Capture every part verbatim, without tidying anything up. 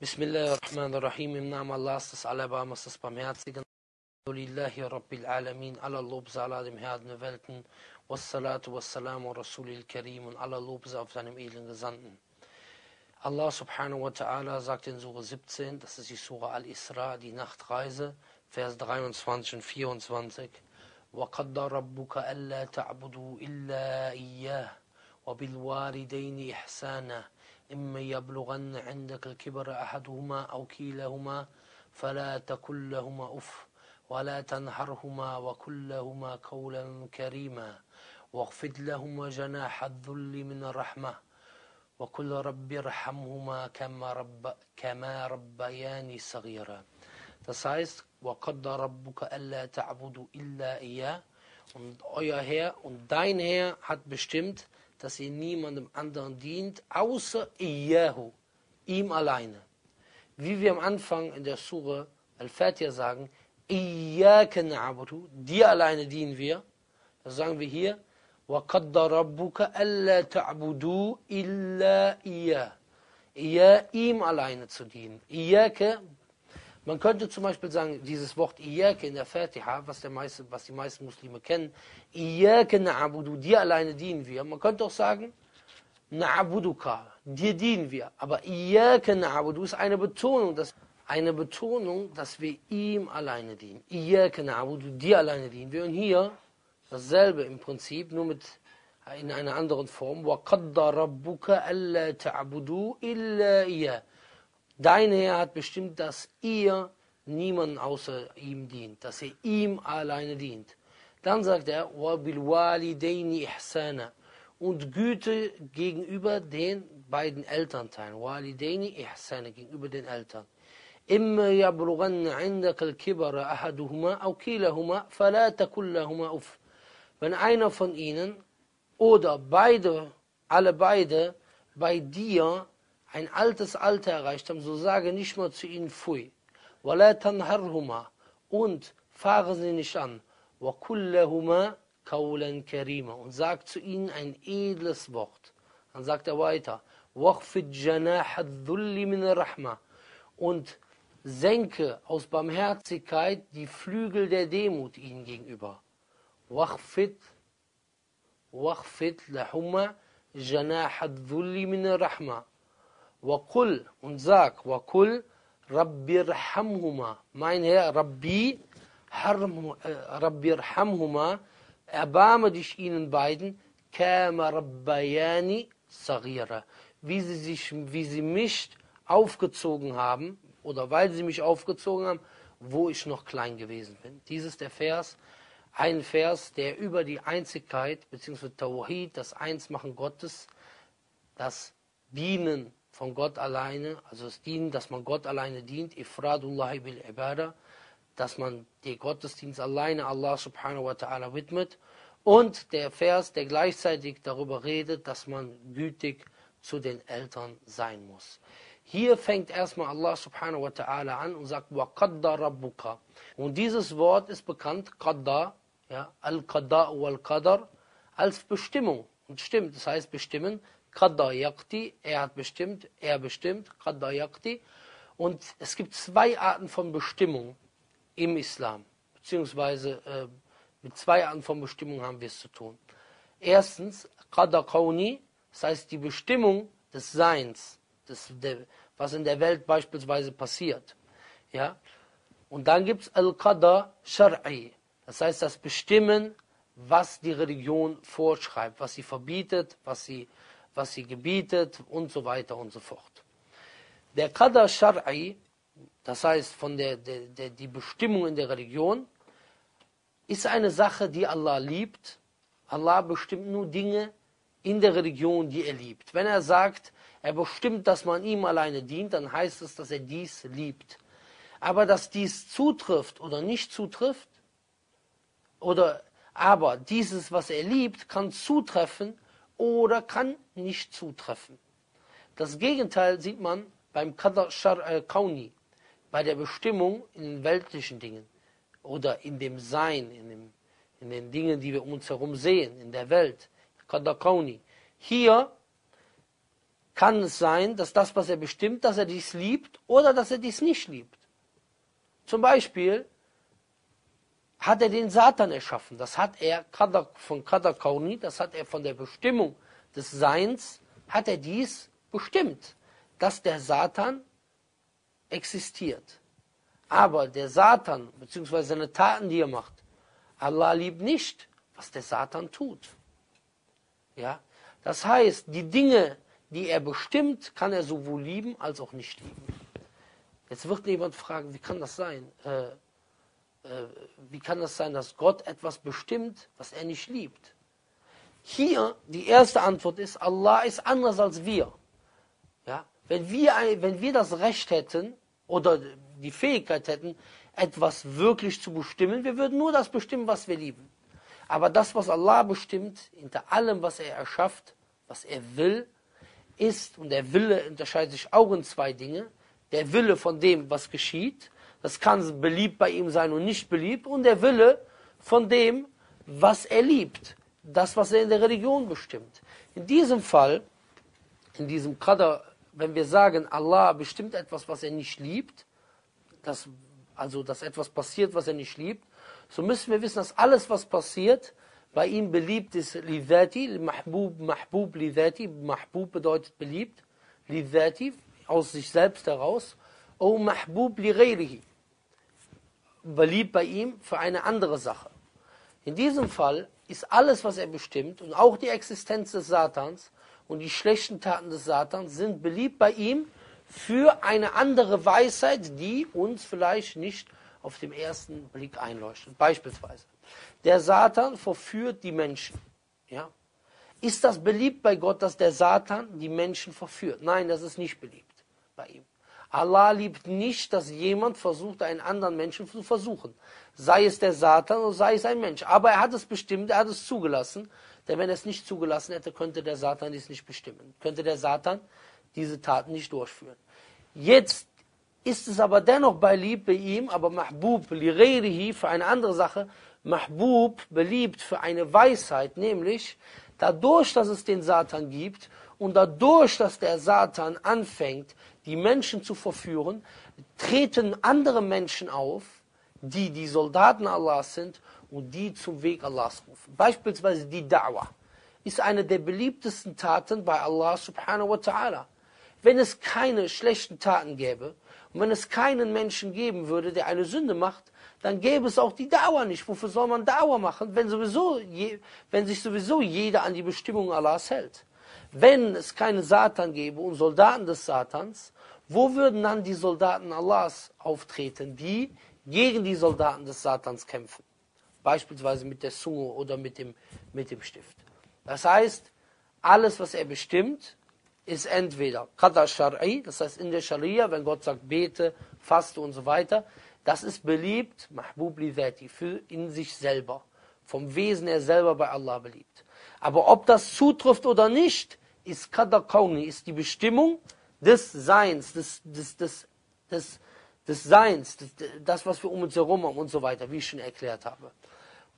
Bismillahirrahmanirrahim. Im Namen Allahs, des Allerbarmers, des Barmherzigen. Alhamdulillahi Rabbil Alamin. Aller Lob sei Allah, dem Herrn der Welten. Wassalatu wassalamu Rasulil Karim. Und aller Lob sei auf seinem edlen Gesandten. Allah subhanahu wa ta'ala sagt in Sure siebzehn, das ist die Sure Al-Isra, die Nachtreise, Vers dreiundzwanzig und vierundzwanzig. وَقَدَّ رَبُّكَ أَلَّا تَعْبُدُوا إِلَّا إِيَّهِ وَبِالْوَالِدَيْنِ إِحْسَانًا إما يبلغن عندك الكبر أحدهما أو كيلهما فلا تكن لهما أف ولا تنهرهما وقل لهما قولا كريما واخفض لهما جناح الذل من الرحمة وقل رب ارحمهما كما رب كما ربياني صغيرا. Das heißt, وَقَدَّ رَبُّكَ أَلَّا تَعْبُدُوا إِلَّا إِيَّهُ. Und euer Herr und dein Herr hat bestimmt, dass ihr niemandem anderen dient, außer Iyahu, ihm alleine. Wie wir am Anfang in der Sure Al-Fatiha sagen, Iyaka na'budu, dir alleine dienen wir. Das sagen wir hier, وَقَدَّ رَبُّكَ أَلَّا تَعْبُدُوا إِلَّا إِيَّهُ. Iyah, ihm alleine zu dienen. Iyaka, man könnte zum Beispiel sagen, dieses Wort Iyaka in der Fatiha, was, der meiste, was die meisten Muslime kennen, Iyaka na'budu, dir alleine dienen wir. Man könnte auch sagen, na'buduka, dir dienen wir. Aber Iyaka na'budu ist eine Betonung, dass, eine Betonung, dass wir ihm alleine dienen. Iyaka na'budu, dir alleine dienen wir. Und hier dasselbe im Prinzip, nur mit in einer anderen Form. وَقَدَّ رَبُّكَ أَلَّا تَعْبُدُوا إِلَّا إِيَّهُ. Dein Herr hat bestimmt, dass ihr niemanden außer ihm dient, dass ihr ihm alleine dient. Dann sagt er, وَبِالْوَالِدَيْنِ إِحْسَانًا, und Güte gegenüber den beiden Elternteilen. وَالِدَيْنِ إِحْسَانًا, gegenüber den Eltern. إِمَّا يَبْلُغَنَّ عِنْدَكَ الْكِبَرَ أَحَدُهُمَا أَوْ كِيلَهُمَا فَلَا تَكُنْ لَهُمَا أُفٍّ. Wenn einer von ihnen oder beide, alle beide bei dir ein altes Alter erreicht haben, so sage nicht mal zu ihnen Pfui. وَلَا تَنْهَرْهُمَا, und fahre sie nicht an. وَقُلْ لَهُمَا قَوْلًا كَرِيمًا, und sag zu ihnen ein edles Wort. Dann sagt er weiter, وَخْفِضْ جَنَاحَ الذُّلِّ مِنَ الرَّحْمَةِ, und senke aus Barmherzigkeit die Flügel der Demut ihnen gegenüber. وَخْفِضْ وَخْفِضْ لَهُمَا جَنَاحَ الذُّلِّ مِنَ الرَّحْمَةِ. وَقُلْ, und sag, وَقُلْ رَبِّرْحَمْهُمَا, mein Herr, Rabbi, Rabbirhamhuma, erbarme dich ihnen beiden, كَامَ رَبَّيَانِ صَغِيرًا, wie sie sich, wie sie mich aufgezogen haben, oder weil sie mich aufgezogen haben, wo ich noch klein gewesen bin. Dies ist der Vers, ein Vers, der über die Einzigkeit, beziehungsweise Tawhid, das Einsmachen Gottes, das Dienen von Gott alleine, also das Dienen, dass man Gott alleine dient, Ifradullahi bil Ibadah, dass man den Gottesdienst alleine Allah subhanahu wa ta'ala widmet, und der Vers, der gleichzeitig darüber redet, dass man gütig zu den Eltern sein muss. Hier fängt erstmal Allah subhanahu wa ta'ala an und sagt, wa qadda rabbuka. Und dieses Wort ist bekannt, qadda, ja, al-qadda wal-qadar, als Bestimmung. Und stimmt, das heißt bestimmen, Qadda yaqti, er hat bestimmt, er bestimmt, Qadda yaqti. Und es gibt zwei Arten von Bestimmung im Islam, beziehungsweise äh, mit zwei Arten von Bestimmung haben wir es zu tun. Erstens, Qadda qawni, das heißt die Bestimmung des Seins, des, der, was in der Welt beispielsweise passiert. Ja? Und dann gibt es Al-Qadda shar'i, das heißt das Bestimmen, was die Religion vorschreibt, was sie verbietet, was sie was sie gebietet und so weiter und so fort. Der Qadar Shar'i, das heißt von der, der, der die Bestimmung in der Religion, ist eine Sache, die Allah liebt. Allah bestimmt nur Dinge in der Religion, die er liebt. Wenn er sagt, er bestimmt, dass man ihm alleine dient, dann heißt es, dass er dies liebt. Aber dass dies zutrifft oder nicht zutrifft, oder aber dieses, was er liebt, kann zutreffen oder kann nicht zutreffen. Das Gegenteil sieht man beim Qadar Shar'i, bei der Bestimmung in den weltlichen Dingen oder in dem Sein, in, dem, in den Dingen, die wir um uns herum sehen, in der Welt. Qadar Kauni. Hier kann es sein, dass das, was er bestimmt, dass er dies liebt oder dass er dies nicht liebt. Zum Beispiel hat er den Satan erschaffen. Das hat er von Qadar Kauni, das hat er von der Bestimmung des Seins, hat er dies bestimmt, dass der Satan existiert. Aber der Satan, beziehungsweise seine Taten, die er macht, Allah liebt nicht, was der Satan tut. Ja? Das heißt, die Dinge, die er bestimmt, kann er sowohl lieben als auch nicht lieben. Jetzt wird jemand fragen, wie kann das sein? Äh, äh, wie kann das sein, dass Gott etwas bestimmt, was er nicht liebt? Hier, die erste Antwort ist, Allah ist anders als wir. Ja? Wenn wir, wenn wir das Recht hätten oder die Fähigkeit hätten, etwas wirklich zu bestimmen, wir würden nur das bestimmen, was wir lieben. Aber das, was Allah bestimmt, hinter allem, was er erschafft, was er will, ist, und der Wille unterscheidet sich auch in zwei Dinge, der Wille von dem, was geschieht, das kann beliebt bei ihm sein und nicht beliebt, und der Wille von dem, was er liebt, das, was er in der Religion bestimmt. In diesem Fall, in diesem Qadar, wenn wir sagen, Allah bestimmt etwas, was er nicht liebt, dass, also dass etwas passiert, was er nicht liebt, so müssen wir wissen, dass alles, was passiert, bei ihm beliebt ist, lidhati, mahbub, mahbub, lidhati, mahbub bedeutet beliebt, lidhati, aus sich selbst heraus, o mahbub li ghayrihi, beliebt bei ihm für eine andere Sache. In diesem Fall ist alles, was er bestimmt, und auch die Existenz des Satans und die schlechten Taten des Satans sind beliebt bei ihm für eine andere Weisheit, die uns vielleicht nicht auf dem ersten Blick einleuchtet. Beispielsweise, der Satan verführt die Menschen. Ja? Ist das beliebt bei Gott, dass der Satan die Menschen verführt? Nein, das ist nicht beliebt bei ihm. Allah liebt nicht, dass jemand versucht, einen anderen Menschen zu versuchen. Sei es der Satan oder sei es ein Mensch. Aber er hat es bestimmt, er hat es zugelassen. Denn wenn er es nicht zugelassen hätte, könnte der Satan dies nicht bestimmen. Könnte der Satan diese Taten nicht durchführen. Jetzt ist es aber dennoch beliebt bei ihm, aber Mahbub li ghayrihi für eine andere Sache, Mahbub beliebt für eine Weisheit, nämlich dadurch, dass es den Satan gibt und dadurch, dass der Satan anfängt, die Menschen zu verführen, treten andere Menschen auf, die die Soldaten Allahs sind und die zum Weg Allahs rufen. Beispielsweise die Da'wah ist eine der beliebtesten Taten bei Allah subhanahu wa ta'ala. Wenn es keine schlechten Taten gäbe, und wenn es keinen Menschen geben würde, der eine Sünde macht, dann gäbe es auch die Da'wah nicht. Wofür soll man Da'wah machen, wenn, sowieso je, wenn sich sowieso jeder an die Bestimmung Allahs hält? Wenn es keinen Satan gäbe und Soldaten des Satans, wo würden dann die Soldaten Allahs auftreten, die gegen die Soldaten des Satans kämpfen? Beispielsweise mit der Zunge oder mit dem, mit dem Stift. Das heißt, alles, was er bestimmt, ist entweder Qadar Shar'i, das heißt in der Scharia, wenn Gott sagt, bete, faste und so weiter, das ist beliebt, Mahbub li dhati, für in sich selber, vom Wesen her selber bei Allah beliebt. Aber ob das zutrifft oder nicht, ist Qadar Kauni, ist die Bestimmung des Seins, des, des, des, des, des Seins, des, das, was wir um uns herum haben und so weiter, wie ich schon erklärt habe.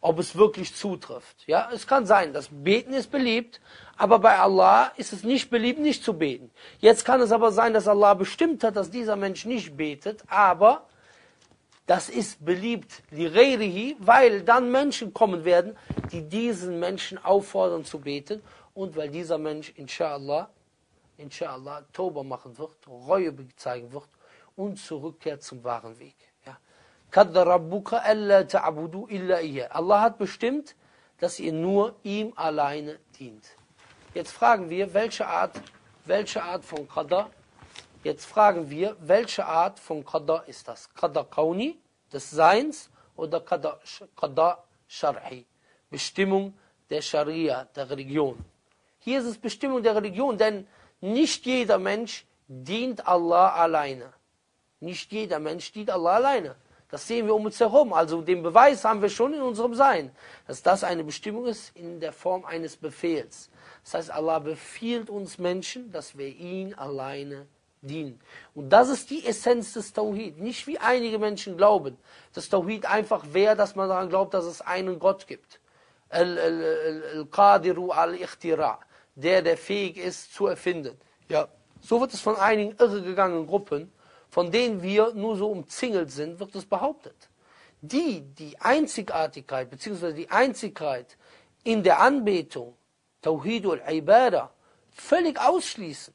Ob es wirklich zutrifft. Ja, es kann sein, das Beten ist beliebt, aber bei Allah ist es nicht beliebt, nicht zu beten. Jetzt kann es aber sein, dass Allah bestimmt hat, dass dieser Mensch nicht betet, aber das ist beliebt, li ghayrihi, weil dann Menschen kommen werden, die diesen Menschen auffordern zu beten und weil dieser Mensch, inshallah, inshallah, Tauba machen wird, Reue zeigen wird und zurückkehrt zum wahren Weg. Allah hat bestimmt, dass ihr nur ihm alleine dient. Jetzt fragen wir, welche Art, welche Art von Qadar, jetzt fragen wir, welche Art von Qadar ist das? Qadar Kauni, des Seins, oder Qadar, Qadar Shar'i, Bestimmung der Scharia, der Religion. Hier ist es Bestimmung der Religion, denn nicht jeder Mensch dient Allah alleine. Nicht jeder Mensch dient Allah alleine. Das sehen wir um uns herum. Also den Beweis haben wir schon in unserem Sein, dass das eine Bestimmung ist in der Form eines Befehls. Das heißt, Allah befiehlt uns Menschen, dass wir ihn alleine dienen. Und das ist die Essenz des Tauhid. Nicht wie einige Menschen glauben, dass Tauhid einfach wäre, dass man daran glaubt, dass es einen Gott gibt. Al-Qadiru al-Ikhtira, der, der fähig ist, zu erfinden. Ja, so wird es von einigen irregegangenen Gruppen, von denen wir nur so umzingelt sind, wird es behauptet. Die, die Einzigartigkeit, beziehungsweise die Einzigkeit in der Anbetung, Tawhid al-Ibadah, völlig ausschließen.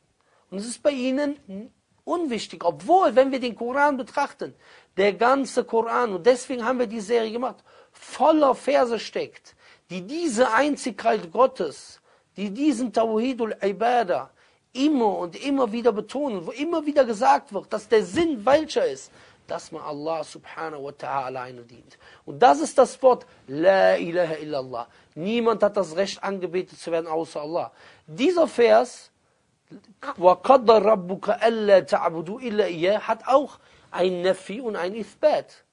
Und es ist bei ihnen unwichtig, obwohl, wenn wir den Koran betrachten, der ganze Koran, und deswegen haben wir die Serie gemacht, voller Verse steckt, die diese Einzigkeit Gottes, die diesen Tawhid al-Ibadah immer und immer wieder betonen, wo immer wieder gesagt wird, dass der Sinn welcher ist, dass man Allah subhanahu wa ta'ala alleine dient. Und das ist das Wort La ilaha illallah. Niemand hat das Recht, angebetet zu werden, außer Allah. Dieser Vers, وَقَدَّ رَبُّكَ أَلَّا تَعْبُدُوا إِلَّا إِيَّهُ, hat auch ein Nafi und ein Ifbat.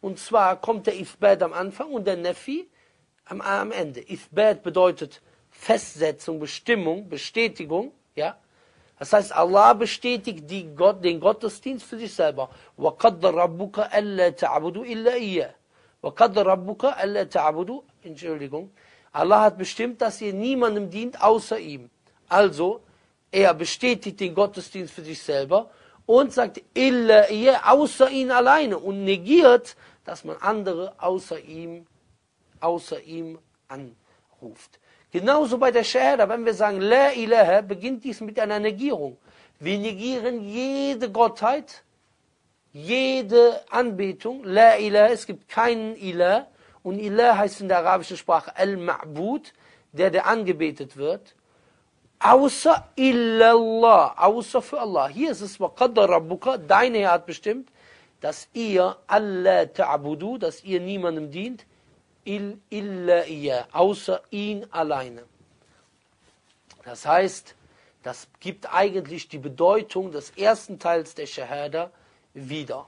Und zwar kommt der Ifbat am Anfang und der Nafi am, am Ende. Ifbat bedeutet Festsetzung, Bestimmung, Bestätigung. Ja? Das heißt, Allah bestätigt die Gott, den Gottesdienst für sich selber. وَقَدَّ رَبُّكَ أَلَّا تَعْبُدُوا إِلَّا إِيَّهُ. وَقَدَّ رَبُّكَ أَلَّا تَعْبُدُوا. Entschuldigung. Allah hat bestimmt, dass ihr niemandem dient außer ihm. Also, er bestätigt den Gottesdienst für sich selber und sagt, إِلَّا إِيَّهُ, außer ihn alleine, und negiert, dass man andere außer ihm, außer ihm anruft. Genauso bei der Shahada, wenn wir sagen, La ilaha, beginnt dies mit einer Negierung. Wir negieren jede Gottheit, jede Anbetung. La ilaha, es gibt keinen Ilah. Und Ilah heißt in der arabischen Sprache Al-Ma'bud, der, der angebetet wird. Außer Illallah, außer für Allah. Hier ist es, Waqadda Rabbuka, dein Herr hat bestimmt, dass ihr Allah ta'budu, dass ihr niemandem dient, illa iya, außer ihn alleine. Das heißt, das gibt eigentlich die Bedeutung des ersten Teils der Shahada wieder.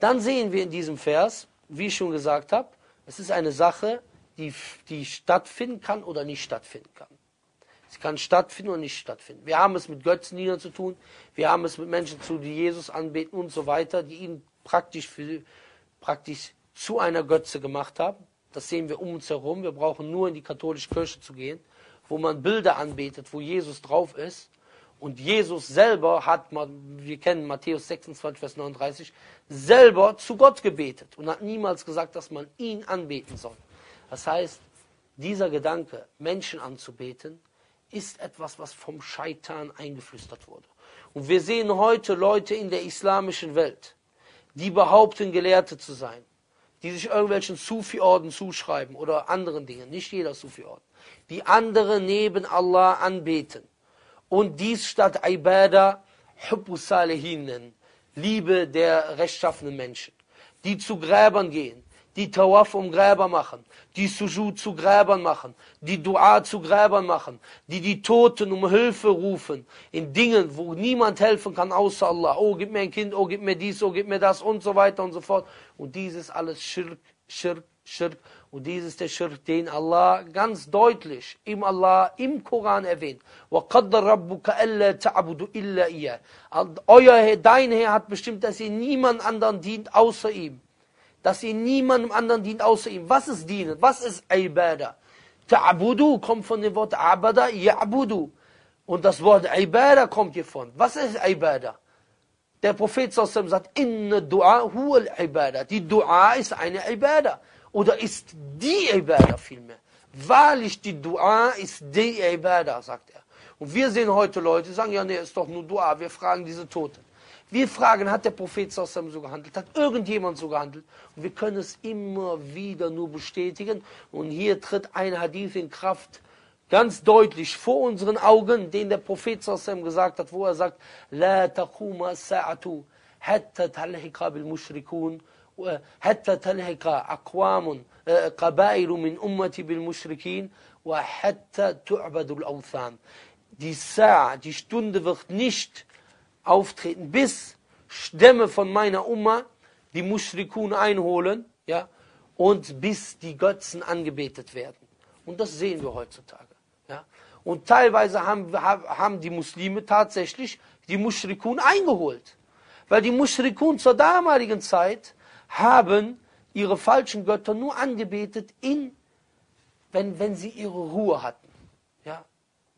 Dann sehen wir in diesem Vers, wie ich schon gesagt habe, es ist eine Sache, die, die stattfinden kann oder nicht stattfinden kann. Es kann stattfinden oder nicht stattfinden. Wir haben es mit Götzendiener zu tun, wir haben es mit Menschen zu tun, die Jesus anbeten und so weiter, die ihn praktisch für, praktisch zu einer Götze gemacht haben. Das sehen wir um uns herum. Wir brauchen nur in die katholische Kirche zu gehen, wo man Bilder anbetet, wo Jesus drauf ist. Und Jesus selber hat, wir kennen Matthäus sechsundzwanzig, Vers neununddreißig, selber zu Gott gebetet und hat niemals gesagt, dass man ihn anbeten soll. Das heißt, dieser Gedanke, Menschen anzubeten, ist etwas, was vom Scheitan eingeflüstert wurde. Und wir sehen heute Leute in der islamischen Welt, die behaupten, Gelehrte zu sein, die sich irgendwelchen Sufi-Orden zuschreiben oder anderen Dingen, nicht jeder Sufi-Orden, die andere neben Allah anbeten und dies statt Ibadah Hubbus Salihin nennen, Liebe der rechtschaffenen Menschen, die zu Gräbern gehen, die Tawaf um Gräber machen, die Sujud zu Gräbern machen, die Dua zu Gräbern machen, die die Toten um Hilfe rufen, in Dingen, wo niemand helfen kann außer Allah. Oh, gib mir ein Kind, oh, gib mir dies, oh, gib mir das und so weiter und so fort. Und dies ist alles Schirk, Schirk, Schirk. Und dies ist der Schirk, den Allah ganz deutlich im Allah, im Koran erwähnt. وَقَدَّ رَبُّكَ أَلَّا تَعْبُدُوا إِلَّا إِيَّهُ. Euer Herr, dein Herr hat bestimmt, dass ihr niemand anderen dient außer ihm. Dass ihr niemandem anderen dient außer ihm. Was ist dienen? Was ist Ibadah? Ta'budu kommt von dem Wort Abada, Ya'budu. Und das Wort Ibadah kommt hiervon. Was ist Ibadah? Der Prophet sallallahu alaihi wasallam sagt, Inna Dua huwal Ibadah. Die Dua ist eine Ibadah. Oder ist die Ibadah vielmehr. Wahrlich, die Dua ist die Ibadah, sagt er. Und wir sehen heute Leute, die sagen, ja, nee, ist doch nur Dua. Wir fragen diese Toten. Wir fragen, hat der Prophet sallallahu alaihi wasallam so gehandelt? Hat irgendjemand so gehandelt? Und wir können es immer wieder nur bestätigen. Und hier tritt ein Hadith in Kraft, ganz deutlich vor unseren Augen, den der Prophet sallallahu alaihi wasallam gesagt hat, wo er sagt, La taquma as-sa'atu hatta talhiqa bil mushrikun, hatta talhiqa aqwamun qabairu min ummati bil mushrikin, wa hatta tu'badu al-awthan. Die Sa'a, die Stunde wird nicht auftreten, bis Stämme von meiner Umma die Mushrikun einholen, ja, und bis die Götzen angebetet werden. Und das sehen wir heutzutage. Ja. Und teilweise haben, haben die Muslime tatsächlich die Mushrikun eingeholt. Weil die Mushrikun zur damaligen Zeit haben ihre falschen Götter nur angebetet, in, wenn, wenn sie ihre Ruhe hatten. Ja.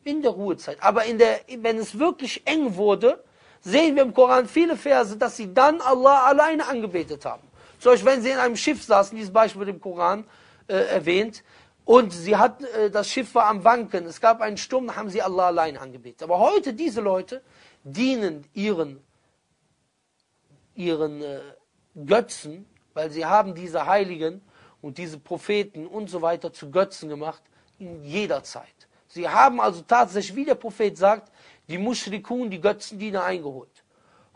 in der Ruhezeit. Aber in der, wenn es wirklich eng wurde, sehen wir im Koran viele Verse, dass sie dann Allah alleine angebetet haben. Zum Beispiel, wenn sie in einem Schiff saßen, dieses Beispiel wird im Koran äh, erwähnt, und sie hatten, äh, das Schiff war am Wanken, es gab einen Sturm, da haben sie Allah alleine angebetet. Aber heute, diese Leute dienen ihren, ihren äh, Götzen, weil sie haben diese Heiligen und diese Propheten und so weiter zu Götzen gemacht, in jeder Zeit. Sie haben also tatsächlich, wie der Prophet sagt, die Mushrikun, die Götzendiener eingeholt.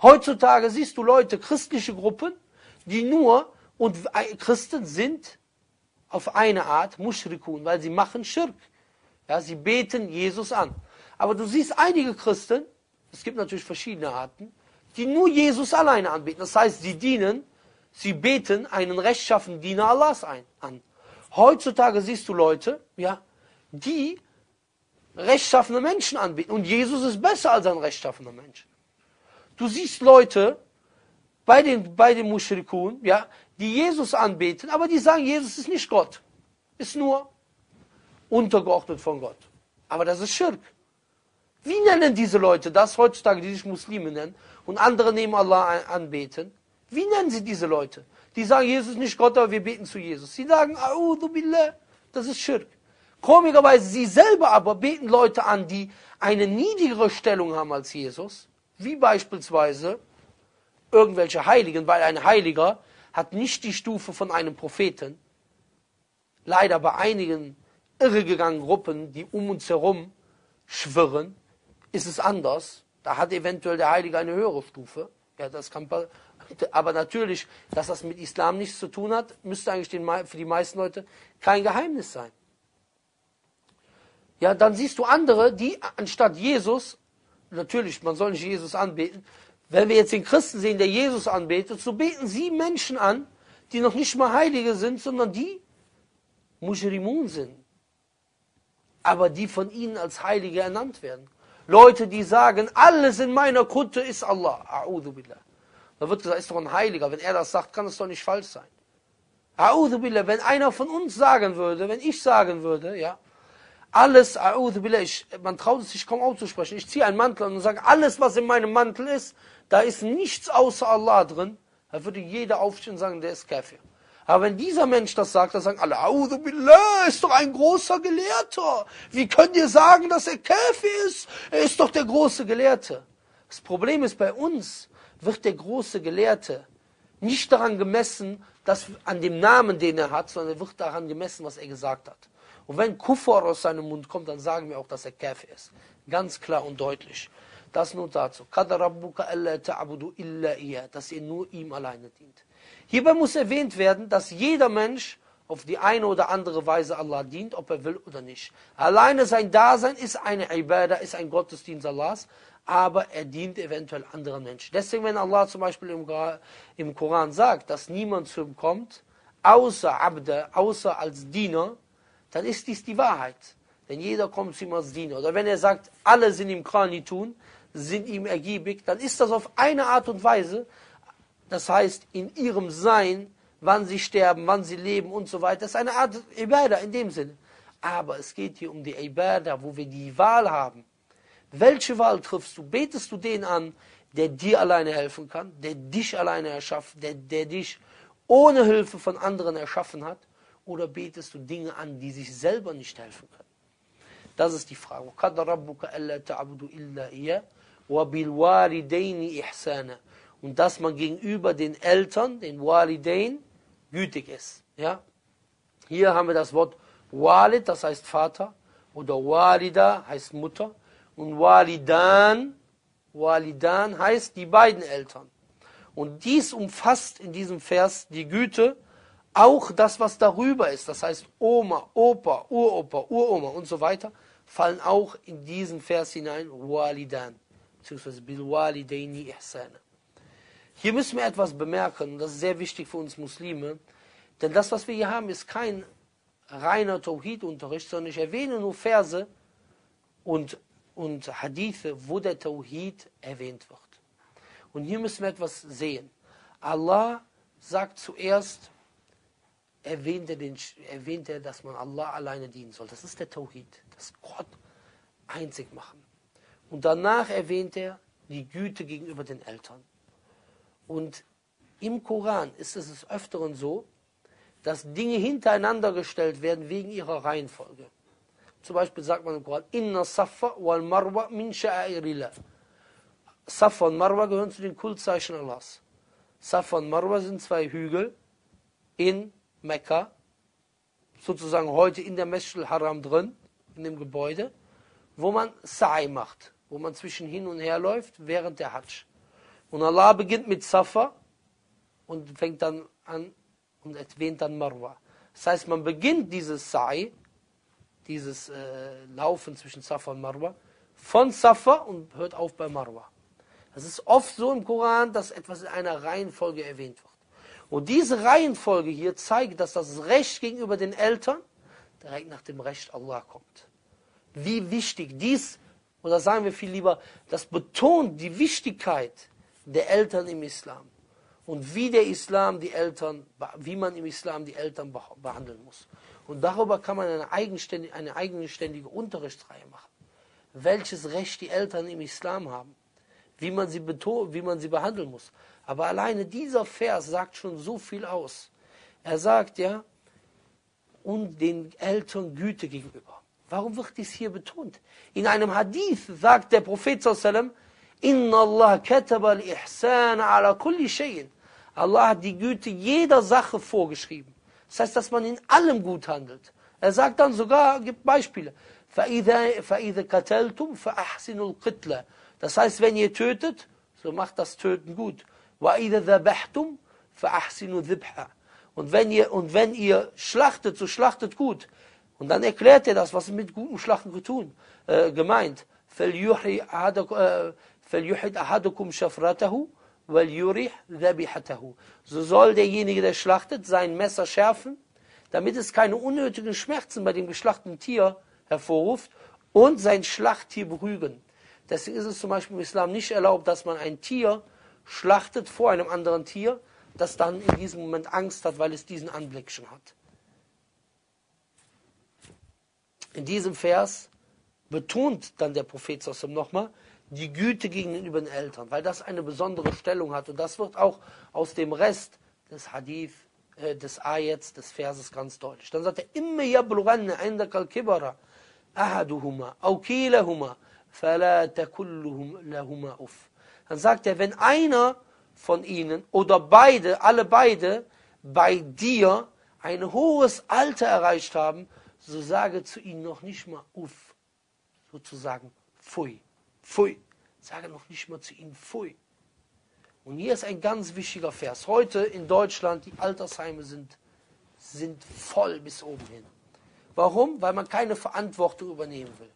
Heutzutage siehst du Leute, christliche Gruppen, die nur, und Christen sind auf eine Art Mushrikun, weil sie machen Schirk. Ja, sie beten Jesus an. Aber du siehst einige Christen, es gibt natürlich verschiedene Arten, die nur Jesus alleine anbeten. Das heißt, sie dienen, sie beten einen rechtschaffenen Diener Allahs ein, an. Heutzutage siehst du Leute, ja, die rechtschaffene Menschen anbeten. Und Jesus ist besser als ein rechtschaffener Mensch. Du siehst Leute bei den, bei den Mushrikun, ja, die Jesus anbeten, aber die sagen, Jesus ist nicht Gott. Ist nur untergeordnet von Gott. Aber das ist Schirk. Wie nennen diese Leute das heutzutage, die sich Muslime nennen und andere neben Allah anbeten? Wie nennen sie diese Leute? Die sagen, Jesus ist nicht Gott, aber wir beten zu Jesus. Sie sagen, A'udhu Billah, das ist Schirk. Komischerweise, sie selber aber beten Leute an, die eine niedrigere Stellung haben als Jesus, wie beispielsweise irgendwelche Heiligen, weil ein Heiliger hat nicht die Stufe von einem Propheten. Leider bei einigen irregegangenen Gruppen, die um uns herum schwirren, ist es anders. Da hat eventuell der Heilige eine höhere Stufe. Ja, das kann aber natürlich, dass das mit Islam nichts zu tun hat, müsste eigentlich den, für die meisten Leute kein Geheimnis sein. Ja, dann siehst du andere, die anstatt Jesus, natürlich, man soll nicht Jesus anbeten, wenn wir jetzt den Christen sehen, der Jesus anbetet, so beten sie Menschen an, die noch nicht mal Heilige sind, sondern die Muschrimun sind. Aber die von ihnen als Heilige ernannt werden. Leute, die sagen, alles in meiner Kutte ist Allah. A'udhu Billah. Da wird gesagt, ist doch ein Heiliger. Wenn er das sagt, kann es doch nicht falsch sein. A'udhu Billah, wenn einer von uns sagen würde, wenn ich sagen würde, ja, alles, ich, man traut es sich kaum auszusprechen. Ich ziehe einen Mantel an und sage, alles, was in meinem Mantel ist, da ist nichts außer Allah drin. Da würde jeder aufstehen und sagen, der ist Kafir. Aber wenn dieser Mensch das sagt, dann sagen alle, A'udhu Billah, ist doch ein großer Gelehrter. Wie könnt ihr sagen, dass er Kafir ist? Er ist doch der große Gelehrte. Das Problem ist, bei uns wird der große Gelehrte nicht daran gemessen, dass an dem Namen, den er hat, sondern er wird daran gemessen, was er gesagt hat. Und wenn Kufar aus seinem Mund kommt, dann sagen wir auch, dass er Kafir ist. Ganz klar und deutlich. Das nur dazu. Dass ihr nur ihm alleine dient. Hierbei muss erwähnt werden, dass jeder Mensch auf die eine oder andere Weise Allah dient, ob er will oder nicht. Alleine sein Dasein ist eine Ibadah, ist ein Gottesdienst Allahs, aber er dient eventuell anderen Menschen. Deswegen, wenn Allah zum Beispiel im, im Koran sagt, dass niemand zu ihm kommt, außer Abda, außer als Diener, dann ist dies die Wahrheit. Denn jeder kommt zu ihm als Diener. Oder wenn er sagt, alle sind ihm Qanitun, sind ihm ergiebig, dann ist das auf eine Art und Weise, das heißt, in ihrem Sein, wann sie sterben, wann sie leben und so weiter, das ist eine Art Ibadah in dem Sinne. Aber es geht hier um die Ibadah, wo wir die Wahl haben. Welche Wahl triffst du? Betest du den an, der dir alleine helfen kann, der dich alleine erschafft, der, der dich ohne Hilfe von anderen erschaffen hat? Oder betest du Dinge an, die sich selber nicht helfen können? Das ist die Frage. Und dass man gegenüber den Eltern, den Walidain, gütig ist. Ja? Hier haben wir das Wort Walid, das heißt Vater, oder Walida heißt Mutter, und Walidan, Walidan heißt die beiden Eltern. Und dies umfasst in diesem Vers die Güte, auch das, was darüber ist, das heißt Oma, Opa, Uropa, Uroma und so weiter, fallen auch in diesen Vers hinein, Walidan, beziehungsweise Bilwalidaini Ihsana. Hier müssen wir etwas bemerken, und das ist sehr wichtig für uns Muslime, denn das, was wir hier haben, ist kein reiner Tauhid-Unterricht, sondern ich erwähne nur Verse und, und Hadithe, wo der Tauhid erwähnt wird. Und hier müssen wir etwas sehen. Allah sagt zuerst, Erwähnt er, den, erwähnt er, dass man Allah alleine dienen soll. Das ist der Tawhid, dass Gott einzig machen. Und danach erwähnt er die Güte gegenüber den Eltern. Und im Koran ist es des Öfteren so, dass Dinge hintereinander gestellt werden wegen ihrer Reihenfolge. Zum Beispiel sagt man im Koran, Inna Safa wal Marwa min sha'airillah. Safa und Marwa gehören zu den Kultzeichen Allahs. Safa und Marwa sind zwei Hügel in Mekka, sozusagen heute in der Masjid al-Haram drin, in dem Gebäude, wo man Sa'i macht, wo man zwischen hin und her läuft während der Hajj. Und Allah beginnt mit Safa und fängt dann an und erwähnt dann Marwa. Das heißt, man beginnt dieses Sa'i, dieses äh, Laufen zwischen Safa und Marwa, von Safa und hört auf bei Marwa. Es ist oft so im Koran, dass etwas in einer Reihenfolge erwähnt wird. Und diese Reihenfolge hier zeigt, dass das Recht gegenüber den Eltern direkt nach dem Recht Allah kommt. Wie wichtig dies, oder sagen wir viel lieber, das betont die Wichtigkeit der Eltern im Islam. Und wie der Islam die Eltern, wie man im Islam die Eltern behandeln muss. Und darüber kann man eine eigenständige, eine eigenständige Unterrichtsreihe machen. Welches Recht die Eltern im Islam haben, wie man sie betont, wie man sie behandeln muss. Aber alleine dieser Vers sagt schon so viel aus. Er sagt ja, und den Eltern Güte gegenüber. Warum wird dies hier betont? In einem Hadith sagt der Prophet sallallahu alaihi wasallam, Inna Allah kataba al-Ihsan ala kulli shay'in. Allah hat die Güte jeder Sache vorgeschrieben. Das heißt, dass man in allem gut handelt. Er sagt dann sogar, gibt Beispiele. فَإِذَا فَإِذَا قَتَلْتُمْ فَأَحْسِنُوا الْقِتْلَ. Das heißt, wenn ihr tötet, so macht das Töten gut. وَإِذَا ذَبَحْتُمْ فَأَحْسِنُوا ذِبْحَ. Und wenn ihr, und wenn ihr schlachtet, so schlachtet gut. Und dann erklärt er das, was mit gutem Schlachten getun, äh, gemeint. فَلْيُحْرِ أَحَدَكُمْ فَلْيُحِدْ أَحَدُكُمْ شَفْرَتَهُ وَلْيُرِحْ ذَبِحَتَهُ. So soll derjenige, der schlachtet, sein Messer schärfen, damit es keine unnötigen Schmerzen bei dem geschlachteten Tier hervorruft, und sein Schlachttier berügen. Deswegen ist es zum Beispiel im Islam nicht erlaubt, dass man ein Tier schlachtet vor einem anderen Tier, das dann in diesem Moment Angst hat, weil es diesen Anblick schon hat. In diesem Vers betont dann der Prophet nochmal die Güte gegenüber den Eltern, weil das eine besondere Stellung hat. Und das wird auch aus dem Rest des Hadith, äh, des Ayats, des Verses ganz deutlich. Dann sagt er, Imme yablughanna indakal kibara ahaduhuma au kilahuma fala takulluhum lahuma uff. Dann sagt er, wenn einer von ihnen oder beide, alle beide bei dir ein hohes Alter erreicht haben, so sage zu ihnen noch nicht mal uff, sozusagen pfui. Pfui. Sage noch nicht mal zu ihnen pfui. Und hier ist ein ganz wichtiger Vers. Heute in Deutschland, die Altersheime sind, sind voll bis oben hin. Warum? Weil man keine Verantwortung übernehmen will.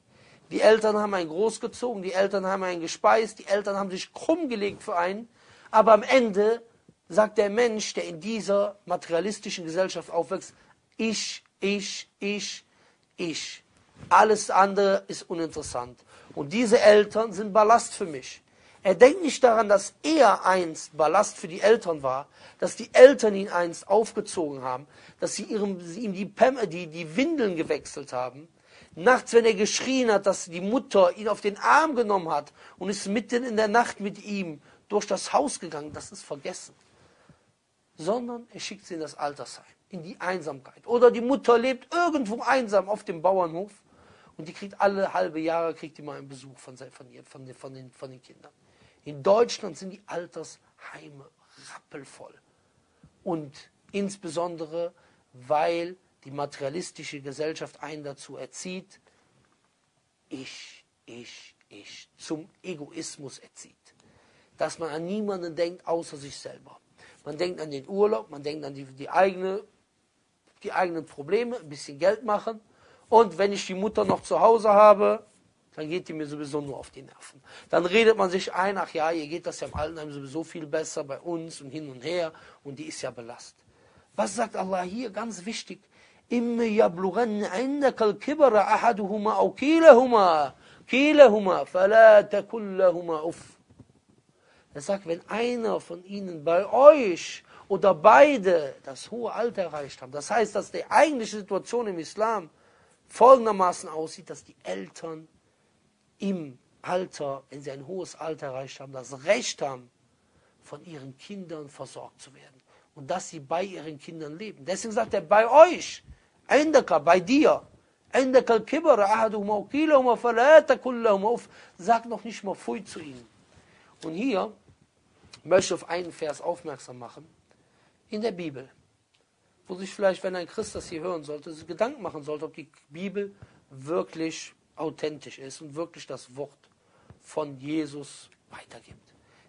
Die Eltern haben einen großgezogen, die Eltern haben einen gespeist, die Eltern haben sich krummgelegt für einen. Aber am Ende sagt der Mensch, der in dieser materialistischen Gesellschaft aufwächst, ich, ich, ich, ich. Alles andere ist uninteressant. Und diese Eltern sind Ballast für mich. Er denkt nicht daran, dass er einst Ballast für die Eltern war, dass die Eltern ihn einst aufgezogen haben, dass sie ihrem, ihm die, die, die Windeln gewechselt haben. Nachts, wenn er geschrien hat, dass die Mutter ihn auf den Arm genommen hat und ist mitten in der Nacht mit ihm durch das Haus gegangen, das ist vergessen. Sondern er schickt sie in das Altersheim, in die Einsamkeit. Oder die Mutter lebt irgendwo einsam auf dem Bauernhof und die kriegt alle halbe Jahre, kriegt die mal einen Besuch von, von, ihr, von, den, von, den, von den Kindern. In Deutschland sind die Altersheime rappelvoll. Und insbesondere, weil die materialistische Gesellschaft einen dazu erzieht, ich, ich, ich, zum Egoismus erzieht. Dass man an niemanden denkt, außer sich selber. Man denkt an den Urlaub, man denkt an die, die, eigene, die eigenen Probleme, ein bisschen Geld machen. Und wenn ich die Mutter noch zu Hause habe, dann geht die mir sowieso nur auf die Nerven. Dann redet man sich ein, ach ja, ihr geht das ja im Altenheim sowieso viel besser bei uns und hin und her und die ist ja belastet. Was sagt Allah hier? Ganz wichtig. Er sagt, wenn einer von ihnen bei euch oder beide das hohe Alter erreicht haben, das heißt, dass die eigentliche Situation im Islam folgendermaßen aussieht, dass die Eltern im Alter, wenn sie ein hohes Alter erreicht haben, das Recht haben, von ihren Kindern versorgt zu werden. Und dass sie bei ihren Kindern leben. Deswegen sagt er, bei euch, عندك, bei dir, عندك الكبر أحدهما وكلاهما فلا تقل لهما أف, sag noch nicht mal Pfui zu ihnen. Und hier möchte ich auf einen Vers aufmerksam machen, in der Bibel, wo sich vielleicht, wenn ein Christ das hier hören sollte, sich Gedanken machen sollte, ob die Bibel wirklich authentisch ist und wirklich das Wort von Jesus weitergibt.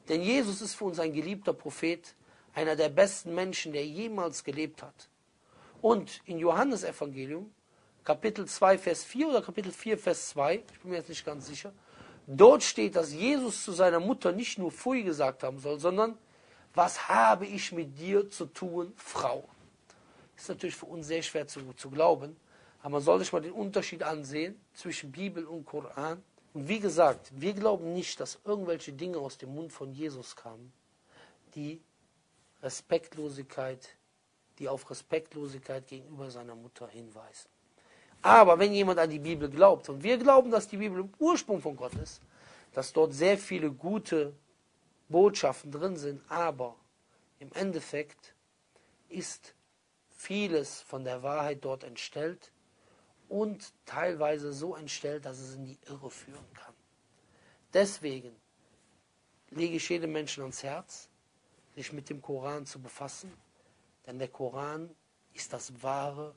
Denn Jesus ist für uns ein geliebter Prophet, einer der besten Menschen, der jemals gelebt hat. Und in Johannes Evangelium, Kapitel zwei, Vers vier oder Kapitel vier, Vers zwei, ich bin mir jetzt nicht ganz sicher, dort steht, dass Jesus zu seiner Mutter nicht nur Pfui gesagt haben soll, sondern was habe ich mit dir zu tun, Frau? Ist natürlich für uns sehr schwer zu, zu glauben, aber man soll sich mal den Unterschied ansehen zwischen Bibel und Koran. Und wie gesagt, wir glauben nicht, dass irgendwelche Dinge aus dem Mund von Jesus kamen, die Respektlosigkeit, die auf Respektlosigkeit gegenüber seiner Mutter hinweisen. Aber wenn jemand an die Bibel glaubt, und wir glauben, dass die Bibel im Ursprung von Gott ist, dass dort sehr viele gute Botschaften drin sind, aber im Endeffekt ist vieles von der Wahrheit dort entstellt und teilweise so entstellt, dass es in die Irre führen kann. Deswegen lege ich jedem Menschen ans Herz, sich mit dem Koran zu befassen, denn der Koran ist das wahre,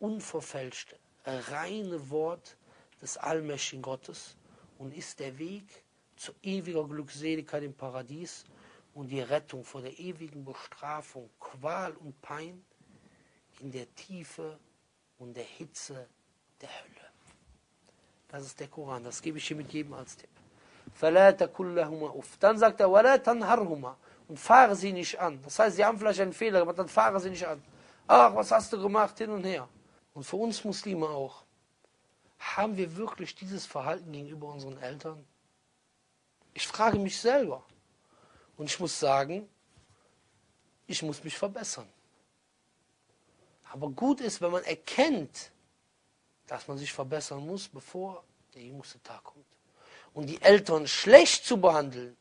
unverfälschte, reine Wort des allmächtigen Gottes und ist der Weg zu ewiger Glückseligkeit im Paradies und die Rettung vor der ewigen Bestrafung, Qual und Pein in der Tiefe und der Hitze der Hölle. Das ist der Koran, das gebe ich hier mit jedem als Tipp. Dann sagt er, und fahre sie nicht an. Das heißt, sie haben vielleicht einen Fehler gemacht, dann fahre sie nicht an. Ach, was hast du gemacht, hin und her. Und für uns Muslime auch, haben wir wirklich dieses Verhalten gegenüber unseren Eltern? Ich frage mich selber. Und ich muss sagen, ich muss mich verbessern. Aber gut ist, wenn man erkennt, dass man sich verbessern muss, bevor der jüngste Tag kommt. Und die Eltern schlecht zu behandeln,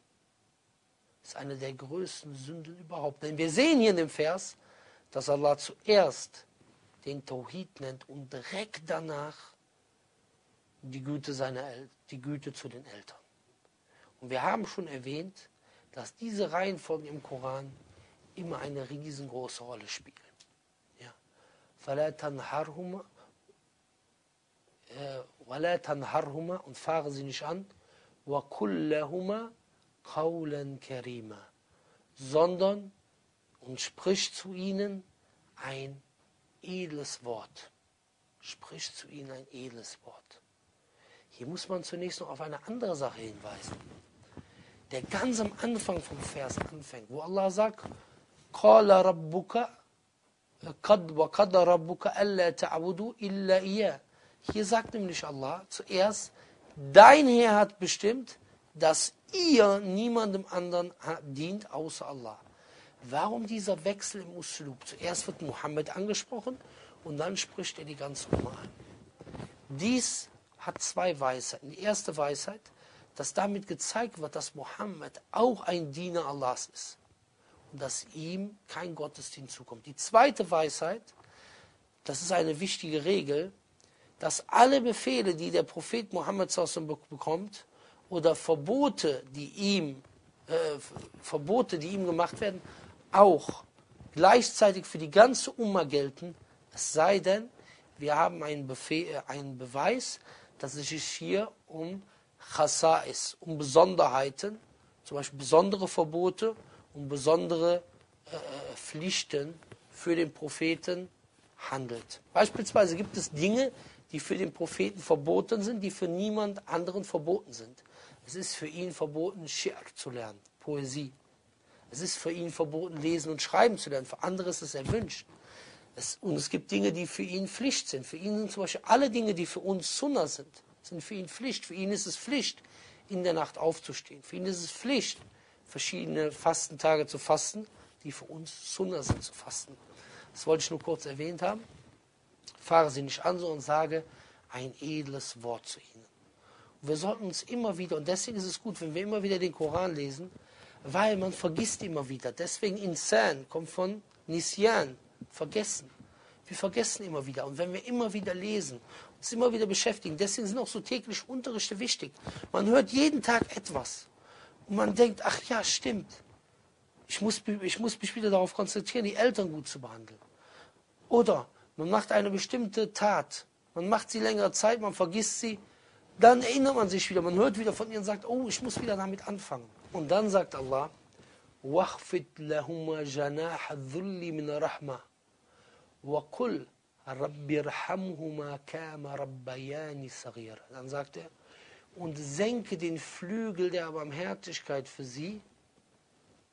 ist eine der größten Sünden überhaupt. Denn wir sehen hier in dem Vers, dass Allah zuerst den Tauhid nennt und direkt danach die Güte seiner El- die Güte zu den Eltern. Und wir haben schon erwähnt, dass diese Reihenfolgen im Koran immer eine riesengroße Rolle spielen. Ja. Und fahre sie nicht an, sondern und sprich zu ihnen ein edles Wort. Sprich zu ihnen ein edles Wort. Hier muss man zunächst noch auf eine andere Sache hinweisen, der ganz am Anfang vom Vers anfängt, wo Allah sagt, قَالَ رَبُّكَ قَدْ وَقَدَ رَبُّكَ أَلَّا تَعْبُدُوا إِلَّا إِيَّهُ. Hier sagt nämlich Allah zuerst, dein Herr hat bestimmt, dass ihr niemandem anderen dient außer Allah. Warum dieser Wechsel im Uslub? Zuerst wird Mohammed angesprochen und dann spricht er die ganze Umma an. Dies hat zwei Weisheiten. Die erste Weisheit, dass damit gezeigt wird, dass Mohammed auch ein Diener Allahs ist und dass ihm kein Gottesdienst zukommt. Die zweite Weisheit, das ist eine wichtige Regel, dass alle Befehle, die der Prophet Mohammed bekommt oder Verbote, die ihm, äh, Verbote, die ihm gemacht werden, auch gleichzeitig für die ganze Umma gelten, es sei denn, wir haben einen, Befehl, einen Beweis, dass es sich hier um Khasa'is, um Besonderheiten, zum Beispiel besondere Verbote und besondere äh, Pflichten für den Propheten handelt. Beispielsweise gibt es Dinge, die für den Propheten verboten sind, die für niemand anderen verboten sind. Es ist für ihn verboten, Schi'r zu lernen, Poesie. Es ist für ihn verboten, lesen und schreiben zu lernen. Für andere ist es erwünscht. Es, und es gibt Dinge, die für ihn Pflicht sind. Für ihn sind zum Beispiel alle Dinge, die für uns Sunnah sind, sind für ihn Pflicht. Für ihn ist es Pflicht, in der Nacht aufzustehen. Für ihn ist es Pflicht, verschiedene Fastentage zu fasten, die für uns Sunnah sind zu fasten. Das wollte ich nur kurz erwähnt haben. Fahre sie nicht an, sondern sage ein edles Wort zu ihnen. Wir sollten uns immer wieder, und deswegen ist es gut, wenn wir immer wieder den Koran lesen, weil man vergisst immer wieder. Deswegen Insan kommt von Nisyan, vergessen. Wir vergessen immer wieder. Und wenn wir immer wieder lesen, uns immer wieder beschäftigen, deswegen sind auch so tägliche Unterrichte wichtig. Man hört jeden Tag etwas. Und man denkt, ach ja, stimmt. Ich muss, ich muss mich wieder darauf konzentrieren, die Eltern gut zu behandeln. Oder man macht eine bestimmte Tat. Man macht sie längere Zeit, man vergisst sie. Dann erinnert man sich wieder, man hört wieder von ihr und sagt, oh, ich muss wieder damit anfangen. Und dann sagt Allah, وَخْفِدْ لَهُمَا جَنَاحَ الذُّلِّ مِنَ رَحْمَةِ وَقُلْ رَبِّ رَحَمْهُمَا كَامَ رَبَّيَانِ صَغِيرًا. Dann sagt er, und senke den Flügel der Barmherzigkeit für sie,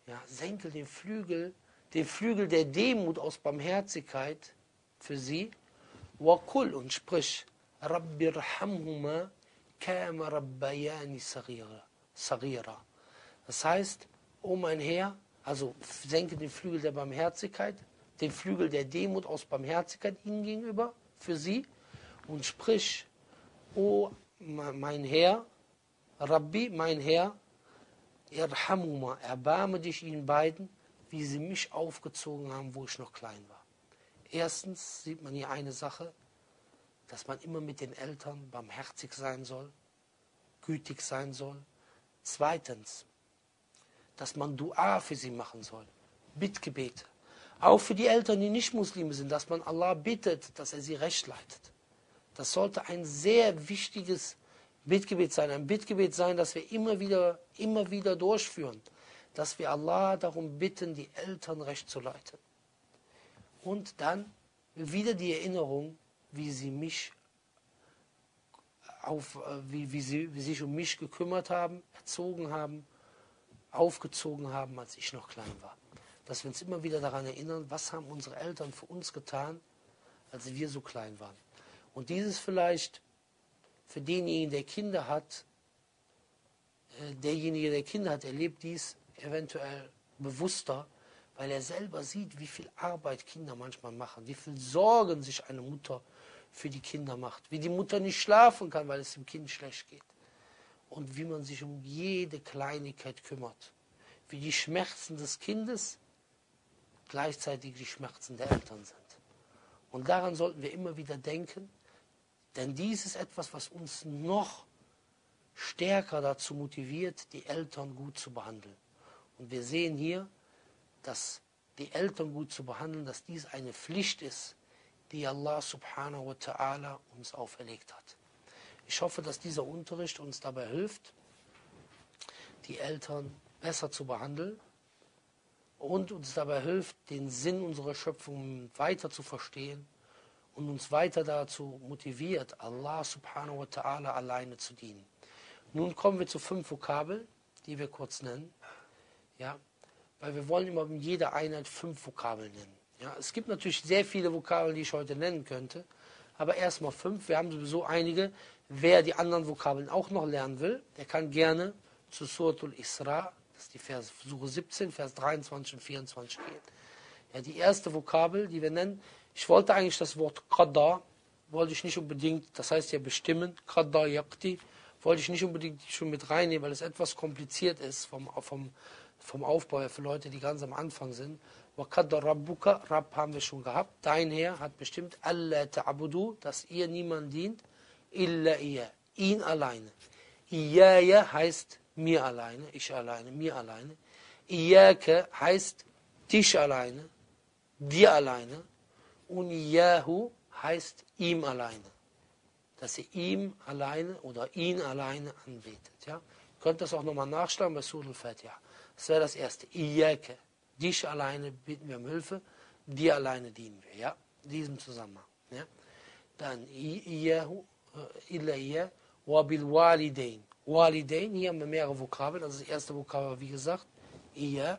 ja, senke den Flügel, den Flügel der Demut aus Barmherzigkeit für sie, وَقُلْ, und sprich, رَبِّ رَحَمْهُمَا كَامَ رَبَّيَانِ صَغِيرًا. Das heißt, oh mein Herr, also senke den Flügel der Barmherzigkeit, den Flügel der Demut aus Barmherzigkeit ihnen gegenüber, für sie, und sprich, oh mein Herr, Rabbi, mein Herr, irhamuma, erbarme dich ihnen beiden, wie sie mich aufgezogen haben, wo ich noch klein war. Erstens sieht man hier eine Sache, dass man immer mit den Eltern barmherzig sein soll, gütig sein soll. Zweitens, dass man Dua für sie machen soll, Bittgebete. Auch für die Eltern, die nicht Muslime sind, dass man Allah bittet, dass er sie recht leitet. Das sollte ein sehr wichtiges Bittgebet sein, ein Bittgebet sein, das wir immer wieder, immer wieder durchführen, dass wir Allah darum bitten, die Eltern recht zu leiten. Und dann wieder die Erinnerung, wie sie mich auf, wie, wie sie wie sich um mich gekümmert haben, erzogen haben, aufgezogen haben, als ich noch klein war. Dass wir uns immer wieder daran erinnern, was haben unsere Eltern für uns getan, als wir so klein waren. Und dieses vielleicht für denjenigen, der Kinder hat, derjenige, der Kinder hat, erlebt dies eventuell bewusster, weil er selber sieht, wie viel Arbeit Kinder manchmal machen, wie viel Sorgen sich eine Mutter für die Kinder macht, wie die Mutter nicht schlafen kann, weil es dem Kind schlecht geht. Und wie man sich um jede Kleinigkeit kümmert. Wie die Schmerzen des Kindes gleichzeitig die Schmerzen der Eltern sind. Und daran sollten wir immer wieder denken, denn dies ist etwas, was uns noch stärker dazu motiviert, die Eltern gut zu behandeln. Und wir sehen hier, dass die Eltern gut zu behandeln, dass dies eine Pflicht ist, die Allah subhanahu wa ta'ala uns auferlegt hat. Ich hoffe, dass dieser Unterricht uns dabei hilft, die Eltern besser zu behandeln und uns dabei hilft, den Sinn unserer Schöpfung weiter zu verstehen und uns weiter dazu motiviert, Allah subhanahu wa ta'ala alleine zu dienen. Nun kommen wir zu fünf Vokabeln, die wir kurz nennen, ja, weil wir wollen immer in jeder Einheit fünf Vokabeln nennen. Ja, es gibt natürlich sehr viele Vokabeln, die ich heute nennen könnte, aber erstmal fünf. Wir haben sowieso einige. Wer die anderen Vokabeln auch noch lernen will, der kann gerne zu Suratul Isra, das ist die Vers, Sure siebzehn, Vers dreiundzwanzig und vierundzwanzig gehen. Ja, die erste Vokabel, die wir nennen, ich wollte eigentlich das Wort Qadda, wollte ich nicht unbedingt, das heißt ja bestimmen, Qadda Yaqti, wollte ich nicht unbedingt schon mit reinnehmen, weil es etwas kompliziert ist vom, vom, vom Aufbau her für Leute, die ganz am Anfang sind. Wa qadda rabbuka, Rabb haben wir schon gehabt, dein Herr hat bestimmt, alla ta'budu, dass ihr niemand dient, illa iya, ihn alleine. Iyaya heißt mir alleine, ich alleine, mir alleine. Iyaka heißt dich alleine, dir alleine. Und Iyahu heißt ihm alleine. Dass ihr ihm alleine oder ihn alleine anbetet. Ja? Ihr könnt das auch nochmal nachschlagen bei Surah Al-Fatiha. Das wäre das erste. Iyaka, dich alleine bitten wir um Hilfe, dir alleine dienen wir. Ja? In diesem Zusammenhang. Ja? Dann Iyahu, illa iya, wa bil walidain. Walidain, hier haben wir mehrere Vokabeln. Also das erste Vokabel, wie gesagt, iya.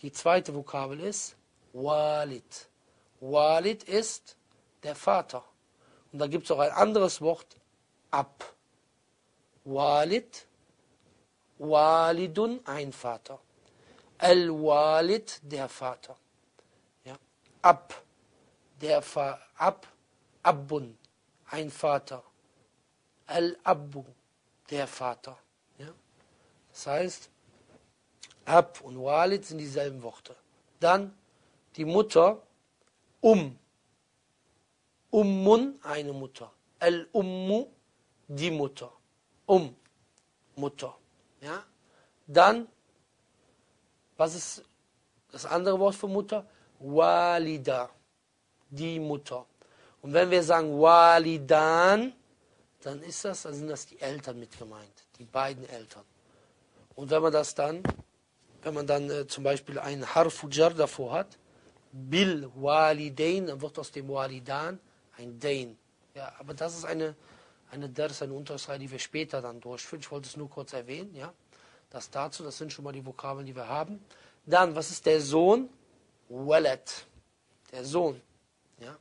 Die zweite Vokabel ist walid. Walid ist der Vater. Und da gibt es auch ein anderes Wort, ab. Walid, walidun, ein Vater. Al-walid, der Vater. Ja? Ab, der Fa ab, abbun, ein Vater. Al-abbu, der Vater. Ja? Das heißt, Ab und Walid sind dieselben Worte. Dann die Mutter, Um. Ummun, eine Mutter. Al-Ummu, die Mutter. Um, Mutter. Ja? Dann, was ist das andere Wort für Mutter? Walida, die Mutter. Und wenn wir sagen Walidan, dann ist das, dann sind das die Eltern mit gemeint, die beiden Eltern. Und wenn man das dann, wenn man dann äh, zum Beispiel einen Harfu Jar davor hat, Bil Walidain, dann wird aus dem Walidan ein Dain. Ja, aber das ist eine, eine Ders, eine Unterreihe, die wir später dann durchführen. Ich wollte es nur kurz erwähnen, ja. Das dazu, das sind schon mal die Vokabeln, die wir haben. Dann, was ist der Sohn? Walad, der Sohn. Ja.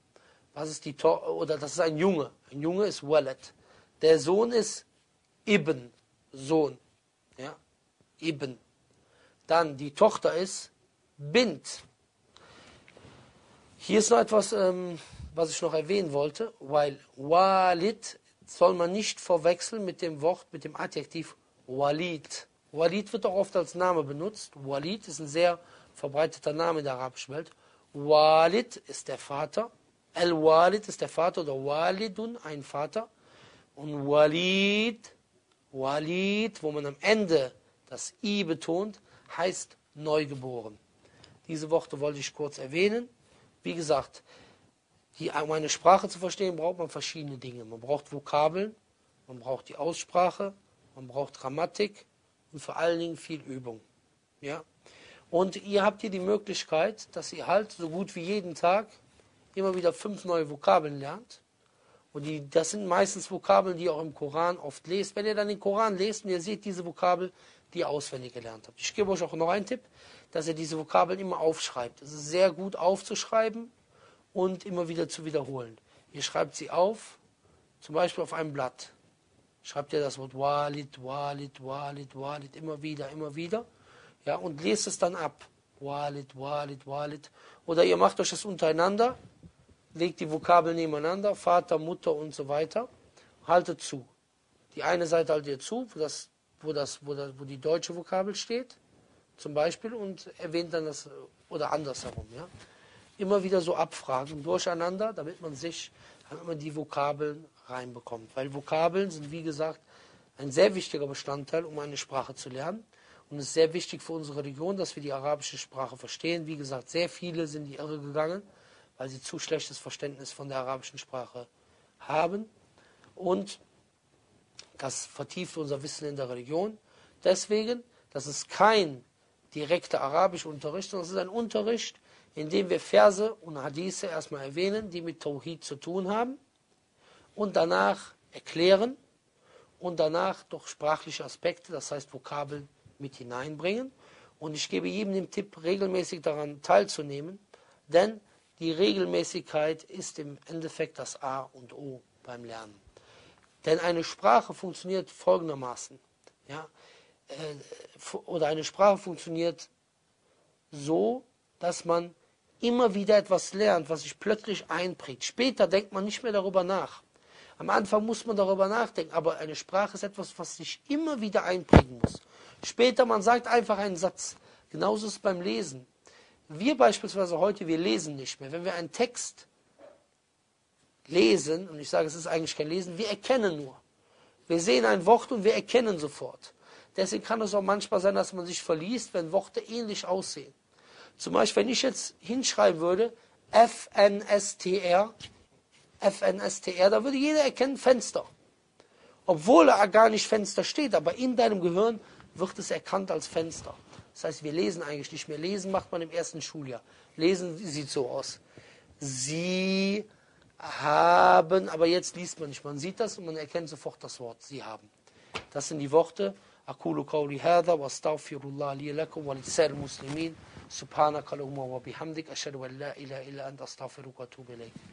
Was ist die to oder das ist ein Junge. Ein Junge ist Walad. Der Sohn ist Ibn, Sohn. Ja. Ibn. Dann die Tochter ist Bint. Hier ist noch etwas, ähm, was ich noch erwähnen wollte, weil Walid soll man nicht verwechseln mit dem Wort, mit dem Adjektiv Walid. Walid wird auch oft als Name benutzt. Walid ist ein sehr verbreiteter Name in der arabischen Welt. Walid ist der Vater. El-Walid ist der Vater oder Walidun, ein Vater. Und Walid, Walid, wo man am Ende das I betont, heißt neugeboren. Diese Worte wollte ich kurz erwähnen. Wie gesagt, die, um eine Sprache zu verstehen, braucht man verschiedene Dinge. Man braucht Vokabeln, man braucht die Aussprache, man braucht Grammatik und vor allen Dingen viel Übung. Ja? Und ihr habt hier die Möglichkeit, dass ihr halt so gut wie jeden Tag immer wieder fünf neue Vokabeln lernt. Und die, das sind meistens Vokabeln, die ihr auch im Koran oft lest. Wenn ihr dann den Koran lest und ihr seht diese Vokabel, die ihr auswendig gelernt habt. Ich gebe euch auch noch einen Tipp, dass ihr diese Vokabeln immer aufschreibt. Es ist sehr gut aufzuschreiben und immer wieder zu wiederholen. Ihr schreibt sie auf, zum Beispiel auf einem Blatt. Schreibt ihr das Wort Walid, Walid, Walid, Walid, immer wieder, immer wieder. Ja, und lest es dann ab. Walid, Walid, Walid. Oder ihr macht euch das untereinander, legt die Vokabeln nebeneinander, Vater, Mutter und so weiter. Haltet zu. Die eine Seite haltet ihr zu, wo, das, wo, das, wo, das, wo die deutsche Vokabel steht, zum Beispiel, und erwähnt dann das, oder andersherum. Ja? Immer wieder so abfragen, durcheinander, damit man sich, damit man die Vokabeln reinbekommt. Weil Vokabeln sind, wie gesagt, ein sehr wichtiger Bestandteil, um eine Sprache zu lernen. Und es ist sehr wichtig für unsere Region, dass wir die arabische Sprache verstehen. Wie gesagt, sehr viele sind in die Irre gegangen, weil sie zu schlechtes Verständnis von der arabischen Sprache haben. Und das vertieft unser Wissen in der Religion. Deswegen, das ist kein direkter Arabischunterricht, sondern es ist ein Unterricht, in dem wir Verse und Hadithe erstmal erwähnen, die mit Tawhid zu tun haben. Und danach erklären und danach durch sprachliche Aspekte, das heißt Vokabeln, mit hineinbringen. Und ich gebe jedem den Tipp, regelmäßig daran teilzunehmen, denn die Regelmäßigkeit ist im Endeffekt das A und O beim Lernen. Denn eine Sprache funktioniert folgendermaßen. Ja, äh, oder eine Sprache funktioniert so, dass man immer wieder etwas lernt, was sich plötzlich einprägt. Später denkt man nicht mehr darüber nach. Am Anfang muss man darüber nachdenken, aber eine Sprache ist etwas, was sich immer wieder einprägen muss. Später, man sagt einfach einen Satz. Genauso ist es beim Lesen. Wir beispielsweise heute, wir lesen nicht mehr. Wenn wir einen Text lesen, und ich sage, es ist eigentlich kein Lesen, wir erkennen nur. Wir sehen ein Wort und wir erkennen sofort. Deswegen kann es auch manchmal sein, dass man sich verliest, wenn Worte ähnlich aussehen. Zum Beispiel, wenn ich jetzt hinschreiben würde, F N S T R, F N S T R, da würde jeder erkennen, Fenster. Obwohl er gar nicht Fenster steht, aber in deinem Gehirn wird es erkannt als Fenster. Das heißt, wir lesen eigentlich nicht mehr. Lesen macht man im ersten Schuljahr. Lesen sieht so aus. Sie haben, aber jetzt liest man nicht. Man sieht das und man erkennt sofort das Wort. Sie haben. Das sind die Worte. Aqulu qawli hadha wa astaghfirullah li lakum wa lisa'il muslimin. Subhanakallahumma wa bihamdik. Ashhadu an la ilaha illa anta astaghfiruka wa atubu ilayk.